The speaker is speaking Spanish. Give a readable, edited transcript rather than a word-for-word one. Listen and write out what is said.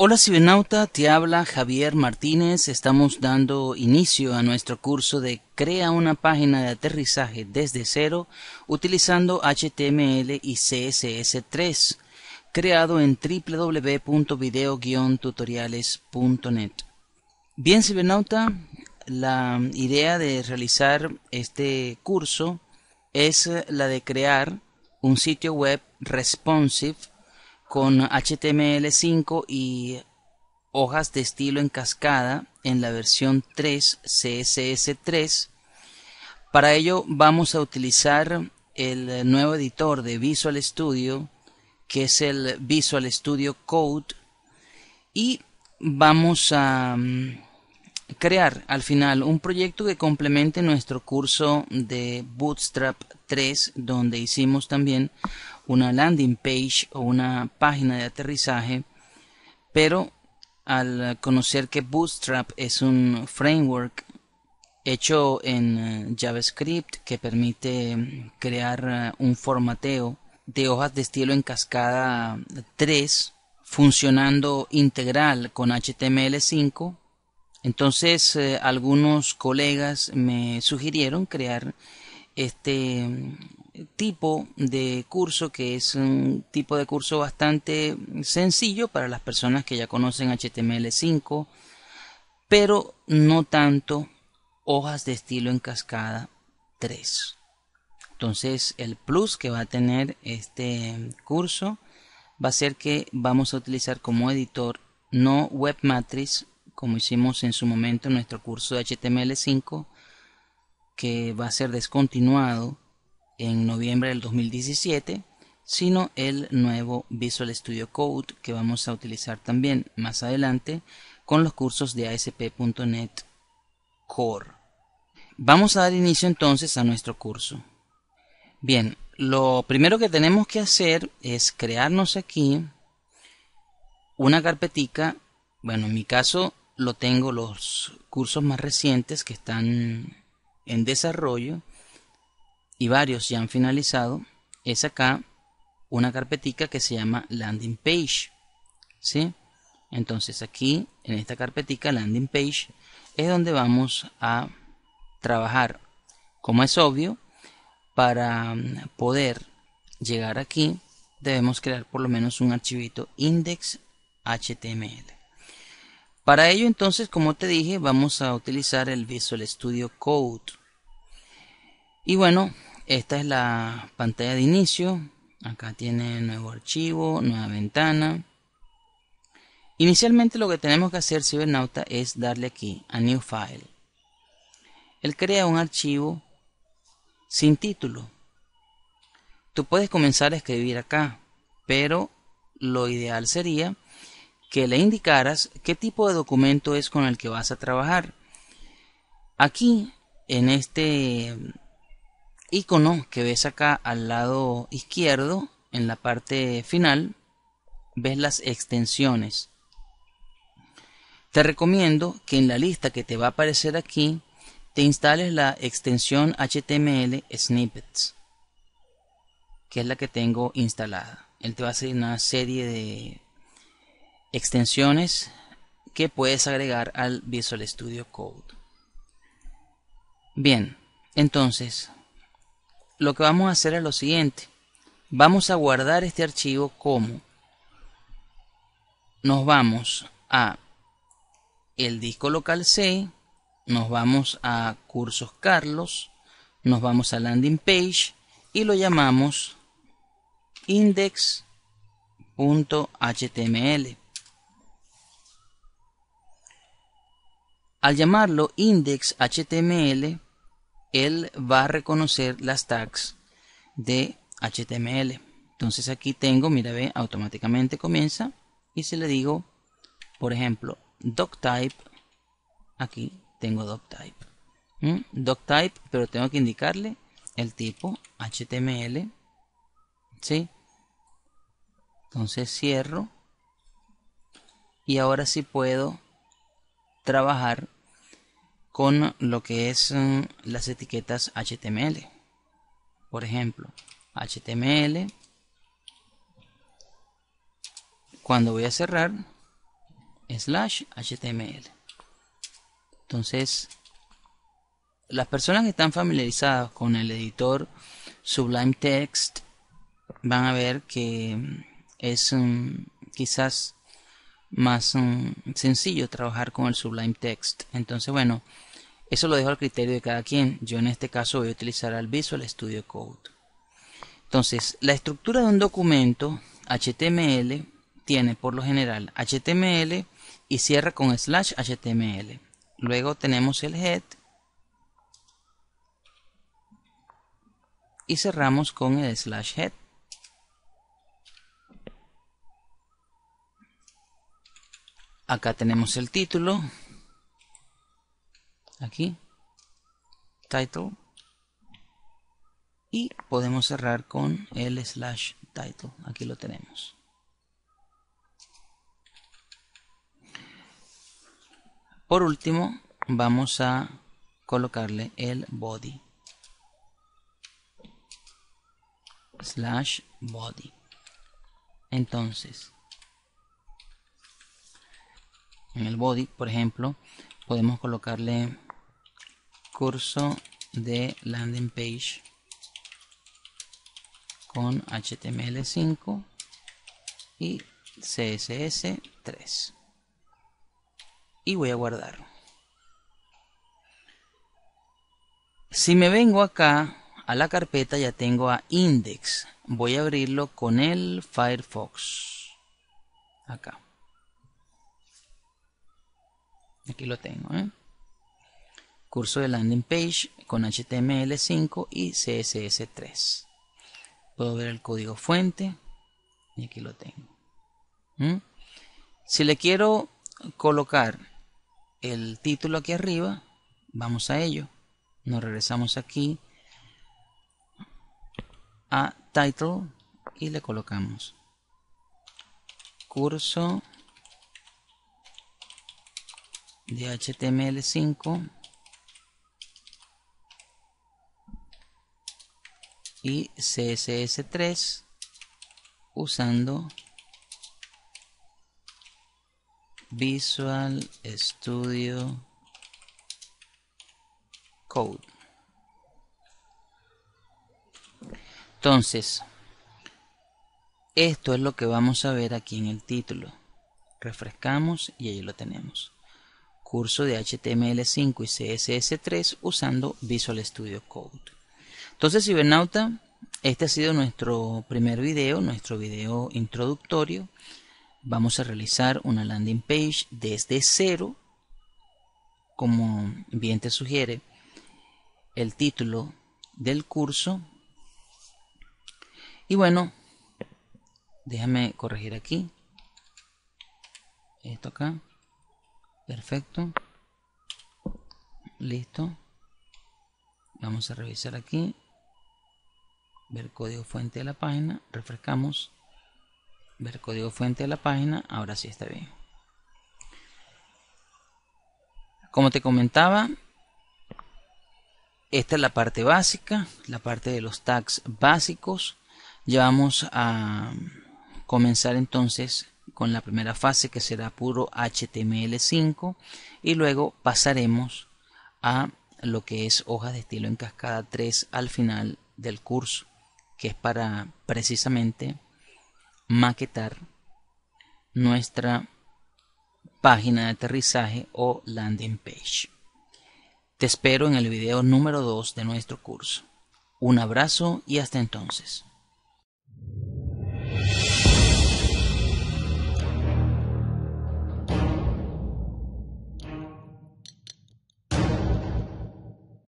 Hola cibernauta, te habla Javier Martínez. Estamos dando inicio a nuestro curso de Crea una página de aterrizaje desde cero utilizando HTML y CSS3, creado en www.video-tutoriales.net. Bien cibernauta, la idea de realizar este curso es la de crear un sitio web responsive con HTML5 y hojas de estilo en cascada en la versión 3 CSS3. Para ello vamos a utilizar el nuevo editor de Visual Studio, que es el Visual Studio Code, y vamos a crear al final un proyecto que complemente nuestro curso de Bootstrap 3, donde hicimos también una landing page o una página de aterrizaje, pero al conocer que Bootstrap es un framework hecho en JavaScript que permite crear un formateo de hojas de estilo en cascada 3 funcionando integral con HTML5, entonces algunos colegas me sugirieron crear este tipo de curso, que es un tipo de curso bastante sencillo para las personas que ya conocen HTML5, pero no tanto hojas de estilo en cascada 3. Entonces el plus que va a tener este curso va a ser que vamos a utilizar como editor no WebMatrix, como hicimos en su momento en nuestro curso de HTML5, que va a ser descontinuado en noviembre del 2017, sino el nuevo Visual Studio Code, que vamos a utilizar también más adelante con los cursos de ASP.NET Core. Vamos a dar inicio entonces a nuestro curso. Bien, lo primero que tenemos que hacer es crearnos aquí una carpetica. Bueno, en mi caso lo tengo los cursos más recientes que están en desarrollo, y varios ya han finalizado. Es acá una carpetica que se llama landing page, ¿sí? Entonces aquí en esta carpetica landing page es donde vamos a trabajar, como es obvio. Para poder llegar aquí debemos crear por lo menos un archivito index.html. Para ello entonces, como te dije, vamos a utilizar el Visual Studio Code. Y bueno, esta es la pantalla de inicio. Acá tiene nuevo archivo, nueva ventana. Inicialmente lo que tenemos que hacer, cibernauta, es darle aquí a New File. Él crea un archivo sin título. Tú puedes comenzar a escribir acá, pero lo ideal sería que le indicaras qué tipo de documento es con el que vas a trabajar. Aquí, en este icono que ves acá al lado izquierdo, en la parte final, ves las extensiones. Te recomiendo que en la lista que te va a aparecer aquí te instales la extensión HTML snippets, que es la que tengo instalada. Él te va a hacer una serie de extensiones que puedes agregar al Visual Studio Code. Bien, entonces lo que vamos a hacer es lo siguiente. Vamos a guardar este archivo como nos vamos a el disco local C, nos vamos a Cursos Carlos, nos vamos a Landing Page y lo llamamos index.html. Al llamarlo index.html, él va a reconocer las tags de HTML. Entonces aquí tengo, mira, ve, automáticamente comienza. Y si le digo, por ejemplo, doctype, aquí tengo doctype. Doctype, pero tengo que indicarle el tipo HTML. ¿Sí? Entonces cierro. Y ahora sí puedo trabajar con lo que es las etiquetas HTML. Por ejemplo, HTML. Cuando voy a cerrar, /html. Entonces, las personas que están familiarizadas con el editor Sublime Text van a ver que es quizás más sencillo trabajar con el Sublime Text. Entonces, bueno, eso lo dejo al criterio de cada quien. Yo en este caso voy a utilizar el Visual Studio Code. Entonces, la estructura de un documento HTML tiene por lo general HTML y cierra con /HTML. Luego tenemos el head y cerramos con el /head. Acá tenemos el título, aquí, title, y podemos cerrar con el /title. Aquí lo tenemos. Por último, vamos a colocarle el body, /body. Entonces, en el body, por ejemplo, podemos colocarle curso de landing page con HTML5 y CSS3. Y voy a guardar. Si me vengo acá a la carpeta, ya tengo a index. Voy a abrirlo con el Firefox. Acá. Aquí lo tengo, ¿eh? Curso de landing page con HTML5 y CSS3. Puedo ver el código fuente y aquí lo tengo. Si le quiero colocar el título aquí arriba, vamos a ello. Nos regresamos aquí a title y le colocamos curso de HTML5 y CSS3 usando Visual Studio Code. Entonces, esto es lo que vamos a ver aquí en el título. Refrescamos y ahí lo tenemos. Curso de HTML5 y CSS3 usando Visual Studio Code. Entonces, cibernauta, este ha sido nuestro primer video, nuestro video introductorio. Vamos a realizar una landing page desde cero. Como bien te sugiere el título del curso. Y bueno, déjame corregir aquí. Esto acá. Perfecto. Listo. Vamos a revisar aquí. Ver código fuente de la página. Refrescamos. Ver código fuente de la página. Ahora sí está bien. Como te comentaba, esta es la parte básica, la parte de los tags básicos. Ya vamos a comenzar entonces con la primera fase, que será puro HTML5, y luego pasaremos a lo que es hojas de estilo en cascada 3 al final del curso, que es para precisamente maquetar nuestra página de aterrizaje o landing page. Te espero en el video número 2 de nuestro curso. Un abrazo y hasta entonces.